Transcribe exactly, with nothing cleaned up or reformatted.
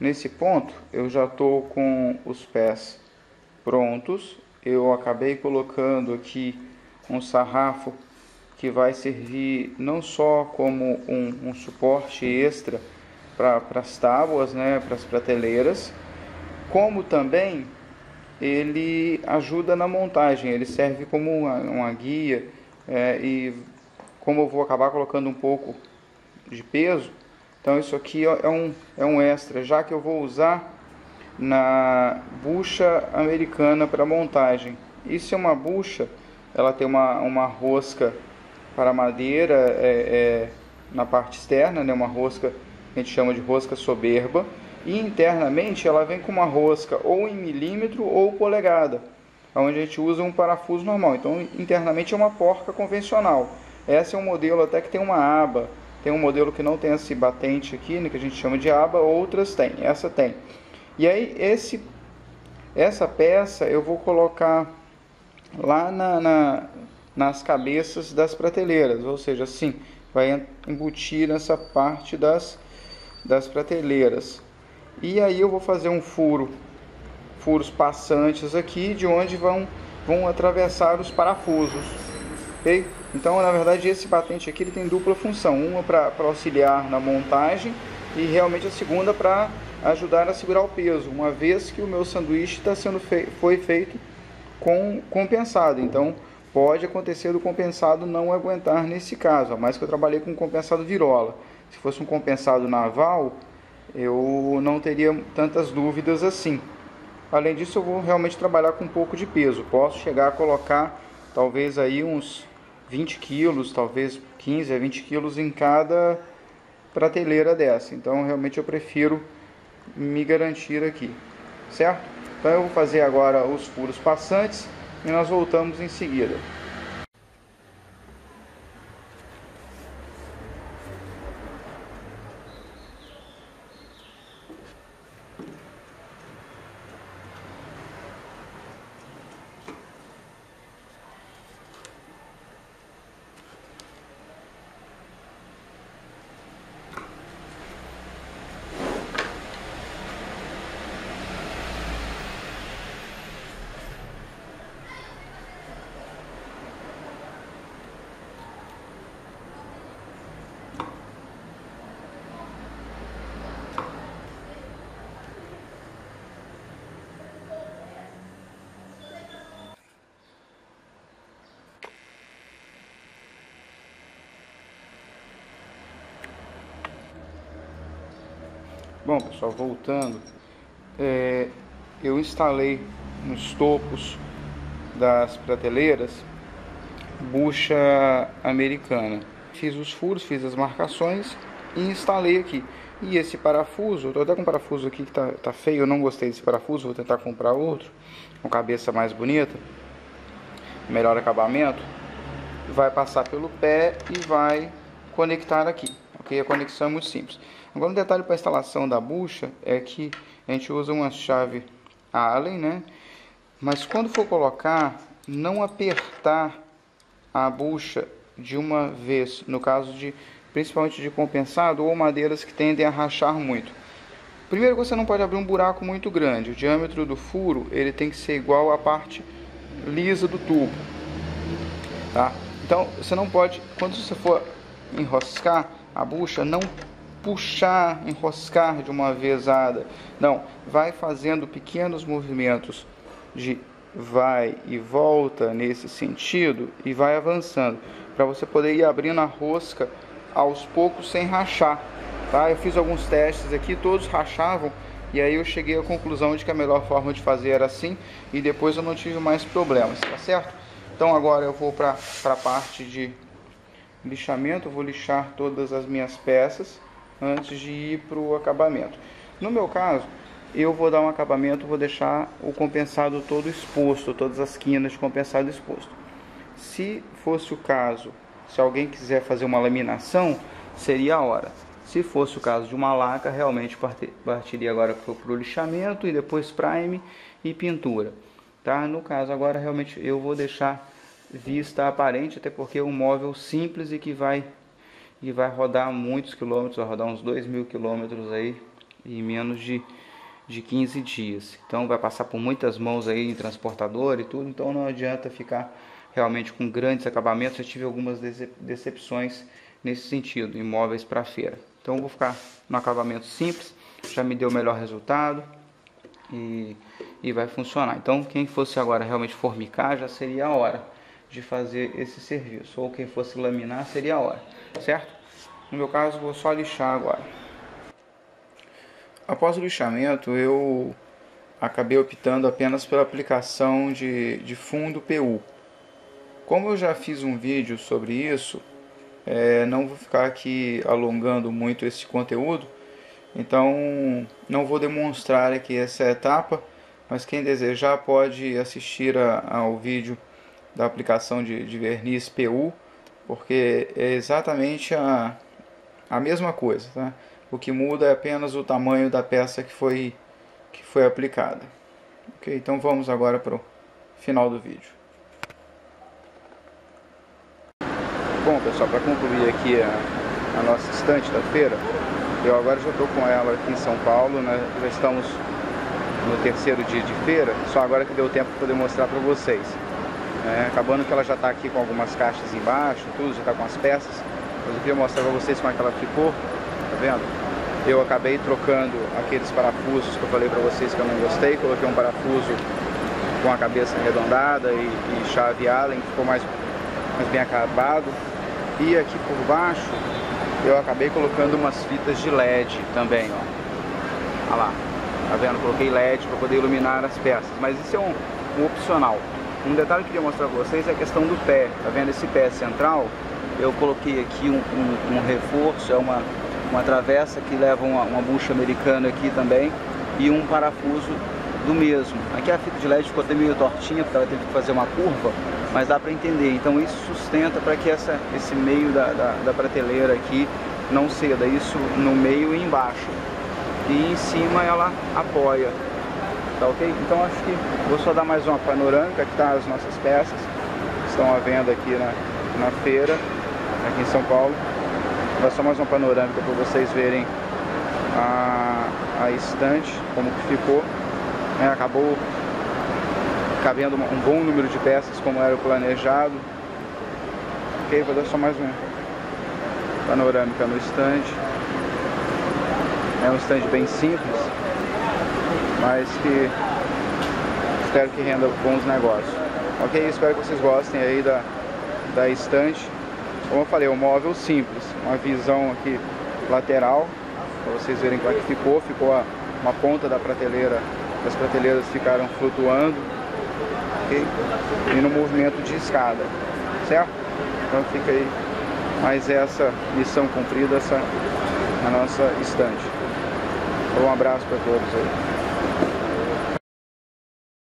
Nesse ponto, eu já estou com os pés prontos. Eu acabei colocando aqui um sarrafo que vai servir não só como um, um suporte extra para as tábuas, né, para as prateleiras, como também ele ajuda na montagem, ele serve como uma, uma guia, é, e como eu vou acabar colocando um pouco de peso, então isso aqui é um, é um extra, já que eu vou usar na bucha americana para montagem. Isso é uma bucha, ela tem uma, uma rosca para madeira é, é, na parte externa, né, uma rosca que a gente chama de rosca soberba, e internamente ela vem com uma rosca ou em milímetro ou polegada, onde a gente usa um parafuso normal. Então internamente é uma porca convencional. Esse é um modelo até que tem uma aba, tem um modelo que não tem esse batente aqui, né, que a gente chama de aba, outras tem, essa tem. E aí esse, essa peça eu vou colocar lá na, na, nas cabeças das prateleiras, ou seja, assim, vai embutir nessa parte das, das prateleiras. E aí eu vou fazer um furo, furos passantes aqui, de onde vão, vão atravessar os parafusos, ok? Então, na verdade, esse batente aqui ele tem dupla função, uma para auxiliar na montagem e realmente a segunda para ajudar a segurar o peso, uma vez que o meu sanduíche tá sendo fe foi feito com compensado. Então pode acontecer do compensado não aguentar nesse caso, a mais que eu trabalhei com um compensado virola. Se fosse um compensado naval, eu não teria tantas dúvidas assim. Além disso, eu vou realmente trabalhar com um pouco de peso, posso chegar a colocar talvez aí uns vinte quilos, talvez quinze a vinte quilos em cada prateleira dessa, então realmente eu prefiro me garantir aqui, certo? Então eu vou fazer agora os furos passantes e nós voltamos em seguida. Bom pessoal, voltando, é, eu instalei nos topos das prateleiras bucha americana, fiz os furos, fiz as marcações e instalei aqui. E esse parafuso, eu tô até com um parafuso aqui que tá, tá feio, eu não gostei desse parafuso, vou tentar comprar outro, com cabeça mais bonita, melhor acabamento, vai passar pelo pé e vai conectar aqui. A conexão é muito simples. Agora, um detalhe para a instalação da bucha é que a gente usa uma chave Allen, né? Mas quando for colocar, não apertar a bucha de uma vez, no caso de principalmente de compensado ou madeiras que tendem a rachar muito. Primeiro, você não pode abrir um buraco muito grande. O diâmetro do furo ele tem que ser igual à parte lisa do tubo, tá? Então, você não pode, quando você for enroscar a bucha, não puxar, enroscar de uma vezada, não, vai fazendo pequenos movimentos de vai e volta nesse sentido e vai avançando, para você poder ir abrindo a rosca aos poucos sem rachar, tá? Eu fiz alguns testes aqui, todos rachavam, e aí eu cheguei à conclusão de que a melhor forma de fazer era assim, e depois eu não tive mais problemas, tá certo? Então agora eu vou para a parte de lixamento, eu vou lixar todas as minhas peças antes de ir para o acabamento. No meu caso, eu vou dar um acabamento, vou deixar o compensado todo exposto, todas as quinas de compensado exposto. Se fosse o caso, se alguém quiser fazer uma laminação, seria a hora. Se fosse o caso de uma laca, realmente partiria agora para o lixamento e depois prime e pintura, tá? No caso agora, realmente eu vou deixar vista aparente, até porque é um móvel simples e que vai, e vai rodar muitos quilômetros, vai rodar uns dois mil quilômetros aí, em menos de, de quinze dias. Então vai passar por muitas mãos aí em transportador e tudo, então não adianta ficar realmente com grandes acabamentos. Eu tive algumas decepções nesse sentido, imóveis para feira. Então eu vou ficar no acabamento simples, já me deu o melhor resultado e, e vai funcionar. Então quem fosse agora realmente formicar, já seria a hora de fazer esse serviço, ou quem fosse laminar seria a hora, certo? No meu caso, vou só lixar agora. Após o lixamento, eu acabei optando apenas pela aplicação de, de fundo P U. Como eu já fiz um vídeo sobre isso, é, não vou ficar aqui alongando muito esse conteúdo, então não vou demonstrar aqui essa etapa, mas quem desejar pode assistir a, ao vídeo da aplicação de, de verniz P U, porque é exatamente a, a mesma coisa, tá? O que muda é apenas o tamanho da peça que foi, que foi aplicada. Ok, então vamos agora para o final do vídeo. Bom pessoal, para concluir aqui a, a nossa estante da feira, eu agora já estou com ela aqui em São Paulo, né? Já estamos no terceiro dia de feira, só agora que deu tempo para poder mostrar para vocês. É, acabando que ela já está aqui com algumas caixas embaixo, tudo, já está com as peças. Mas eu queria mostrar para vocês como é que ela ficou, tá vendo? Eu acabei trocando aqueles parafusos que eu falei para vocês que eu não gostei, coloquei um parafuso com a cabeça arredondada e, e chave Allen, ficou mais, mais bem acabado. E aqui por baixo eu acabei colocando umas fitas de L E D também, ó. Olha lá, tá vendo? Coloquei L E D para poder iluminar as peças, mas isso é um, um opcional. Um detalhe que eu queria mostrar para vocês é a questão do pé, tá vendo? Esse pé central, eu coloquei aqui um, um, um reforço, é uma, uma travessa que leva uma, uma bucha americana aqui também e um parafuso do mesmo. Aqui a fita de L E D ficou até meio tortinha, porque ela teve que fazer uma curva, mas dá para entender. Então isso sustenta para que essa, esse meio da, da, da prateleira aqui não ceda, isso no meio e embaixo. E em cima ela apoia. Tá, okay? Então acho que vou só dar mais uma panorâmica. Aqui tá as nossas peças, estão à venda aqui na, na feira, aqui em São Paulo. Vou só mais uma panorâmica para vocês verem a, a estante, como que ficou, né? Acabou cabendo um bom número de peças, como era o planejado. Ok, vou dar só mais uma panorâmica no estande. É um estande bem simples, mas que espero que renda bons negócios. Ok, espero que vocês gostem aí da, da estante. Como eu falei, um móvel simples, uma visão aqui lateral, para vocês verem como é que ficou. Ficou a, uma ponta da prateleira, as prateleiras ficaram flutuando, ok? E no movimento de escada, certo? Então fica aí mais essa missão cumprida, essa, a nossa estante. Um abraço para todos aí.